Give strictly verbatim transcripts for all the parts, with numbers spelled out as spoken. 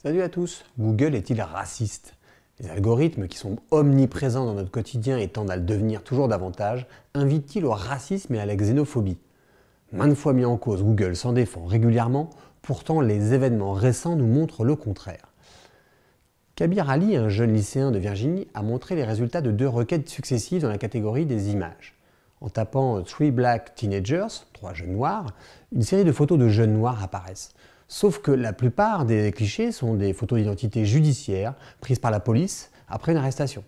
Salut à tous! Google est-il raciste? Les algorithmes qui sont omniprésents dans notre quotidien et tendent à le devenir toujours davantage, invitent-ils au racisme et à la xénophobie? Maintes fois mis en cause, Google s'en défend régulièrement, pourtant les événements récents nous montrent le contraire. Kabir Ali, un jeune lycéen de Virginie, a montré les résultats de deux requêtes successives dans la catégorie des images. En tapant « Three Black Teenagers », trois jeunes noirs, une série de photos de jeunes noirs apparaissent. Sauf que la plupart des clichés sont des photos d'identité judiciaire prises par la police après une arrestation.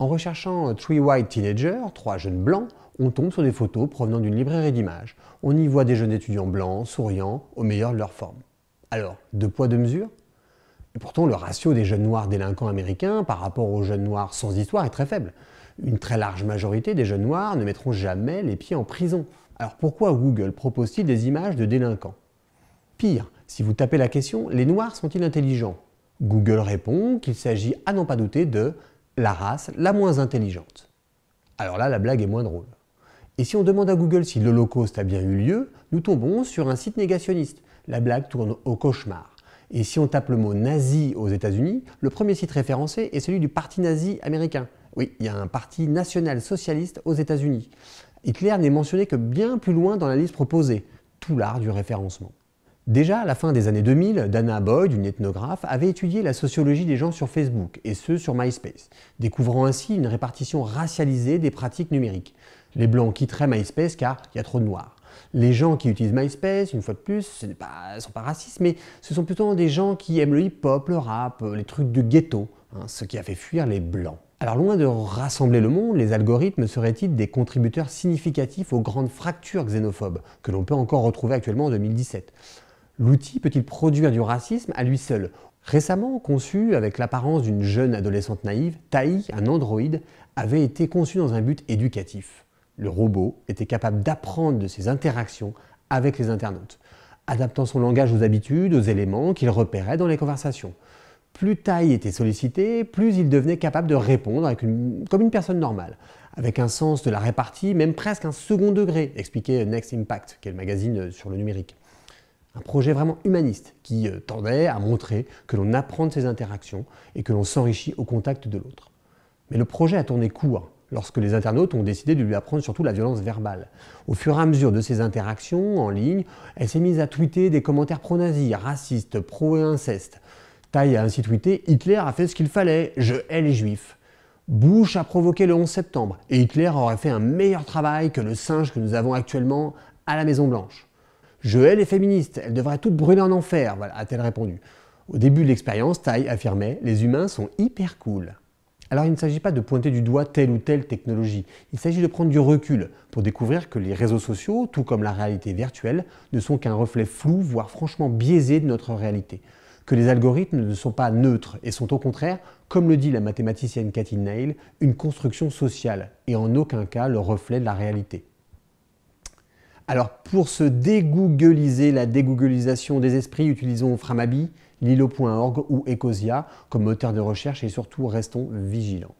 En recherchant « Three White Teenagers », trois jeunes blancs, on tombe sur des photos provenant d'une librairie d'images. On y voit des jeunes étudiants blancs, souriants, au meilleur de leur forme. Alors, deux poids, deux mesures? Et pourtant, le ratio des jeunes noirs délinquants américains par rapport aux jeunes noirs sans histoire est très faible. Une très large majorité des jeunes noirs ne mettront jamais les pieds en prison. Alors pourquoi Google propose-t-il des images de délinquants? Pire, si vous tapez la question « Les noirs sont-ils intelligents ?» Google répond qu'il s'agit à n'en pas douter de « la race la moins intelligente ». Alors là, la blague est moins drôle. Et si on demande à Google si l'Holocauste a bien eu lieu, nous tombons sur un site négationniste. La blague tourne au cauchemar. Et si on tape le mot « nazi » aux États-Unis, le premier site référencé est celui du parti nazi américain. Oui, il y a un parti national-socialiste aux États-Unis. Hitler n'est mentionné que bien plus loin dans la liste proposée. Tout l'art du référencement. Déjà, à la fin des années deux mille, Dana Boyd, une ethnographe, avait étudié la sociologie des gens sur Facebook, et ceux sur MySpace, découvrant ainsi une répartition racialisée des pratiques numériques. Les blancs quitteraient MySpace car il y a trop de noirs. Les gens qui utilisent MySpace, une fois de plus, ce ne sont pas racistes, mais ce sont plutôt des gens qui aiment le hip-hop, le rap, les trucs de ghetto, hein, ce qui a fait fuir les blancs. Alors loin de rassembler le monde, les algorithmes seraient-ils des contributeurs significatifs aux grandes fractures xénophobes, que l'on peut encore retrouver actuellement en deux mille dix-sept? L'outil peut-il produire du racisme à lui seul? Récemment conçu avec l'apparence d'une jeune adolescente naïve, Tay, un androïde, avait été conçu dans un but éducatif. Le robot était capable d'apprendre de ses interactions avec les internautes, adaptant son langage aux habitudes, aux éléments qu'il repérait dans les conversations. Plus Tay était sollicité, plus il devenait capable de répondre avec une, comme une personne normale, avec un sens de la répartie, même presque un second degré, expliquait Next Impact, qui est le magazine sur le numérique. Un projet vraiment humaniste qui tendait à montrer que l'on apprend de ses interactions et que l'on s'enrichit au contact de l'autre. Mais le projet a tourné court lorsque les internautes ont décidé de lui apprendre surtout la violence verbale. Au fur et à mesure de ses interactions en ligne, elle s'est mise à tweeter des commentaires pro-nazis, racistes, pro et inceste. Tay a ainsi tweeté « Hitler a fait ce qu'il fallait, je hais les juifs ». Bush a provoqué le onze septembre et Hitler aurait fait un meilleur travail que le singe que nous avons actuellement à la Maison-Blanche. « Je hais les féministes, elles devraient toutes brûler en enfer », voilà, a-t-elle répondu. Au début de l'expérience, Tay affirmait « Les humains sont hyper cool ». Alors il ne s'agit pas de pointer du doigt telle ou telle technologie, il s'agit de prendre du recul pour découvrir que les réseaux sociaux, tout comme la réalité virtuelle, ne sont qu'un reflet flou, voire franchement biaisé de notre réalité. Que les algorithmes ne sont pas neutres et sont au contraire, comme le dit la mathématicienne Cathy Nail, une construction sociale et en aucun cas le reflet de la réalité. Alors pour se dégoogliser la dégoogelisation des esprits, utilisons Framabee, Lilo point org ou Ecosia comme moteur de recherche et surtout restons vigilants.